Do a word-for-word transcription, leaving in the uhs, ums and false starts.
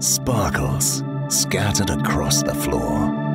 sparkles scattered across the floor.